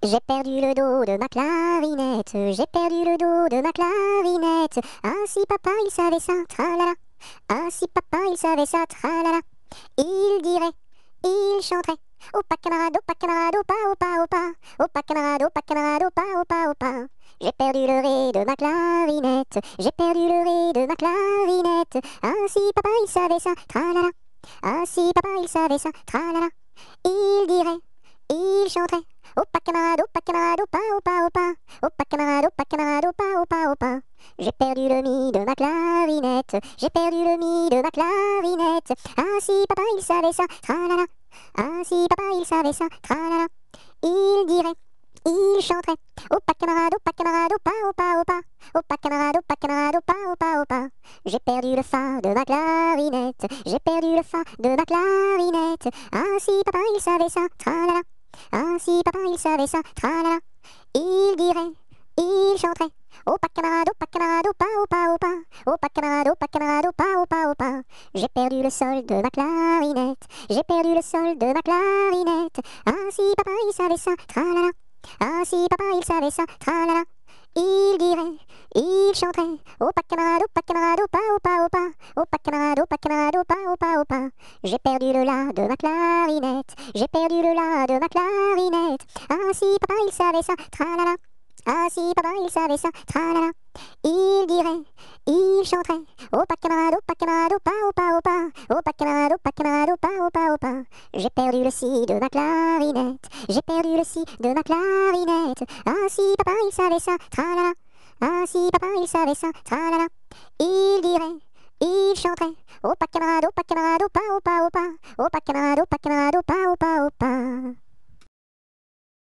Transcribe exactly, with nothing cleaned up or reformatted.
J'ai perdu le dos de ma clarinette, j'ai perdu le dos de ma clarinette. Ah si papa il savait ça, tralala. Ah si papa il savait ça, tralala. Il dirait, il chanterait. Opa camarade, opa camarade, opa, opa, opa. Opa camarade, opa camarade, opa, opa, opa. J'ai perdu le ré de ma clarinette, j'ai perdu le ré de ma clarinette. Ah si papa il savait ça, tralala. Ah si papa il savait ça, tralala. Il dirait, il chanterait. Opa camarade, opa camarade, opa, opa, opa. Opa camarade, opa camarade, opa, opa, opa. J'ai perdu le mi de ma clarinette, j'ai perdu le mi de ma clarinette. Ah si papa il savait ça, tralala. Ah si papa il savait ça, tralala. Il dirait, il chanterait. Opa camarade, opa camarade, opa, opa, opa. Opa camarade, opa camarade, opa, opa, opa. J'ai perdu le fa de ma clarinette, j'ai perdu le fa de ma clarinette. Ah si papa il savait ça, tralala. Ah si papa il savait ça, tralala. Il dirait, il chanterait. Opa camarade, opa camarade, opa, opa, opa. Opa camarade, opa camarade, opa, opa, opa. J'ai perdu le sol de ma clarinette, j'ai perdu le sol de ma clarinette. Ah si papa il savait ça, tralala. Ah si papa il savait ça, tralala. Il dirait, il chanterait. Opa camarade, opa camarade, opa, opa, opa. Opa camarade, opa camarade, opa, opa, opa. J'ai perdu le la de ma clarinette, j'ai perdu le la de ma clarinette. Ah si papa il savait ça, tralala. Ah si papa il savait ça, tralala. Il dirait, il chanterait. Opa camarade, opa camarade, opa, opa, opa. Opa camarade, opa camarade, opa, opa, opa. J'ai perdu le si de ma clarinette, j'ai perdu le si de ma clarinette. Ah si papa il savait ça, tralala. Ah si papa il savait ça, tralala. Il dirait, il chanterait. Opa camarade, opa camarade, opa, opa, opa. Opa camarade, opa camarade, opa, opa, opa.